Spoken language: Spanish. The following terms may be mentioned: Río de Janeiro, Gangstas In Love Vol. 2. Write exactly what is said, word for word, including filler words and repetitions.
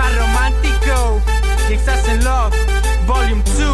más romántico. Gangstas in Love, Volume two.